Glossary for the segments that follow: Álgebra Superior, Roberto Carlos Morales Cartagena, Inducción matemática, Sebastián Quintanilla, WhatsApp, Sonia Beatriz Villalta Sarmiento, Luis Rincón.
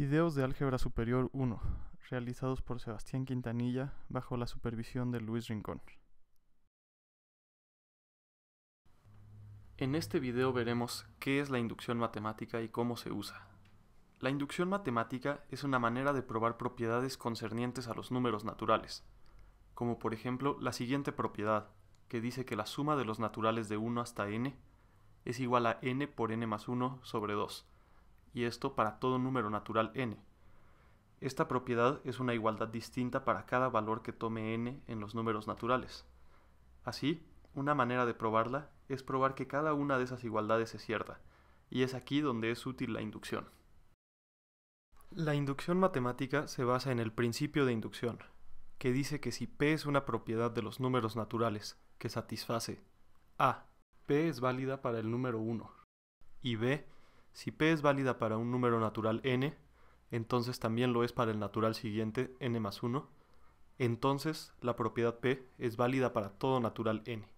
Videos de Álgebra Superior 1, realizados por Sebastián Quintanilla bajo la supervisión de Luis Rincón. En este video veremos qué es la inducción matemática y cómo se usa. La inducción matemática es una manera de probar propiedades concernientes a los números naturales, como por ejemplo la siguiente propiedad, que dice que la suma de los naturales de 1 hasta n es igual a n por n más 1 sobre 2, y esto para todo número natural n. Esta propiedad es una igualdad distinta para cada valor que tome n en los números naturales. Así, una manera de probarla es probar que cada una de esas igualdades es cierta, y es aquí donde es útil la inducción. La inducción matemática se basa en el principio de inducción, que dice que si P es una propiedad de los números naturales que satisface A, P es válida para el número 1, y B, si P es válida para un número natural n, entonces también lo es para el natural siguiente n más 1, entonces la propiedad P es válida para todo natural n.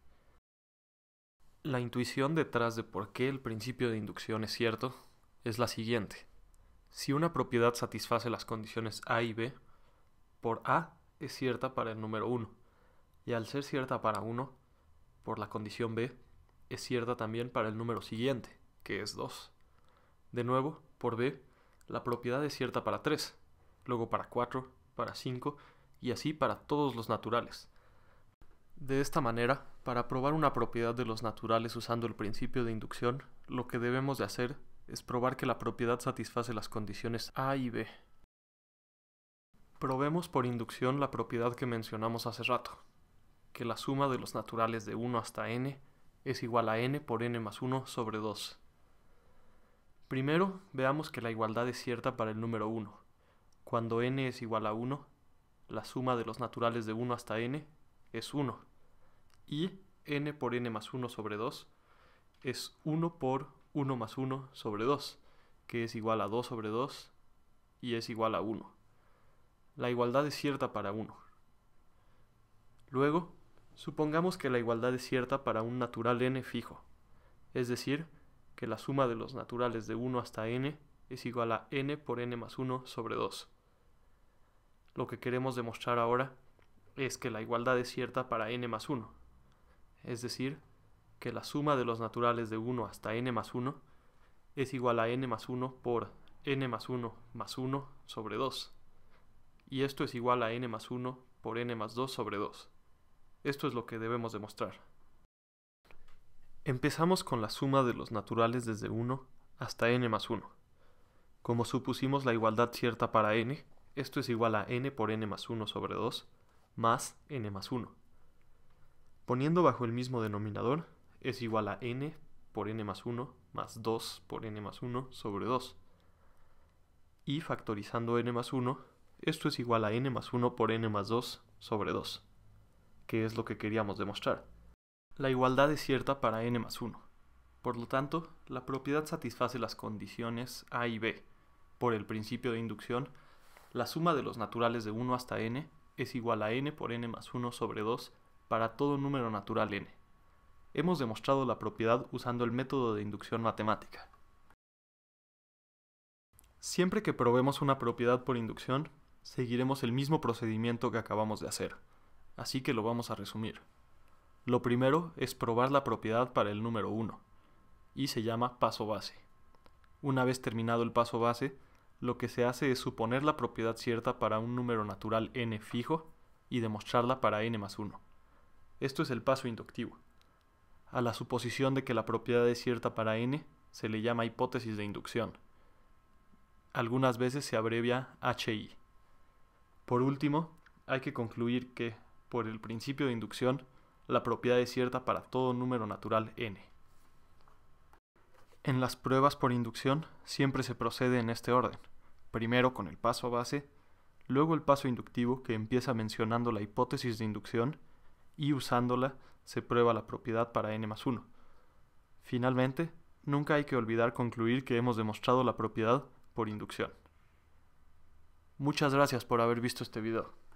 La intuición detrás de por qué el principio de inducción es cierto es la siguiente. Si una propiedad satisface las condiciones A y B, por A es cierta para el número 1, y al ser cierta para 1, por la condición B, es cierta también para el número siguiente, que es 2. De nuevo, por B, la propiedad es cierta para 3, luego para 4, para 5, y así para todos los naturales. De esta manera, para probar una propiedad de los naturales usando el principio de inducción, lo que debemos de hacer es probar que la propiedad satisface las condiciones A y B. Probemos por inducción la propiedad que mencionamos hace rato, que la suma de los naturales de 1 hasta n es igual a n por n más 1 sobre 2. Primero, veamos que la igualdad es cierta para el número 1. Cuando n es igual a 1, la suma de los naturales de 1 hasta n es 1. Y n por n más 1 sobre 2 es 1 por 1 más 1 sobre 2, que es igual a 2 sobre 2 y es igual a 1. La igualdad es cierta para 1. Luego, supongamos que la igualdad es cierta para un natural n fijo, es decir, que la suma de los naturales de 1 hasta n es igual a n por n más 1 sobre 2. Lo que queremos demostrar ahora es que la igualdad es cierta para n más 1, es decir, que la suma de los naturales de 1 hasta n más 1 es igual a n más 1 por n más 1 sobre 2, y esto es igual a n más 1 por n más 2 sobre 2. Esto es lo que debemos demostrar. Empezamos con la suma de los naturales desde 1 hasta n más 1. Como supusimos la igualdad cierta para n, esto es igual a n por n más 1 sobre 2, más n más 1. Poniendo bajo el mismo denominador, es igual a n por n más 1 más 2 por n más 1 sobre 2. Y factorizando n más 1, esto es igual a n más 1 por n más 2 sobre 2, que es lo que queríamos demostrar. La igualdad es cierta para n más 1. Por lo tanto, la propiedad satisface las condiciones A y B. Por el principio de inducción, la suma de los naturales de 1 hasta n es igual a n por n más 1 sobre 2 para todo número natural n. Hemos demostrado la propiedad usando el método de inducción matemática. Siempre que probemos una propiedad por inducción, seguiremos el mismo procedimiento que acabamos de hacer, así que lo vamos a resumir. Lo primero es probar la propiedad para el número 1, y se llama paso base. Una vez terminado el paso base, lo que se hace es suponer la propiedad cierta para un número natural n fijo y demostrarla para n más 1. Esto es el paso inductivo. A la suposición de que la propiedad es cierta para n se le llama hipótesis de inducción. Algunas veces se abrevia HI. Por último, hay que concluir que, por el principio de inducción, la propiedad es cierta para todo número natural n. En las pruebas por inducción siempre se procede en este orden, primero con el paso base, luego el paso inductivo que empieza mencionando la hipótesis de inducción y usándola se prueba la propiedad para n más 1. Finalmente, nunca hay que olvidar concluir que hemos demostrado la propiedad por inducción. Muchas gracias por haber visto este video.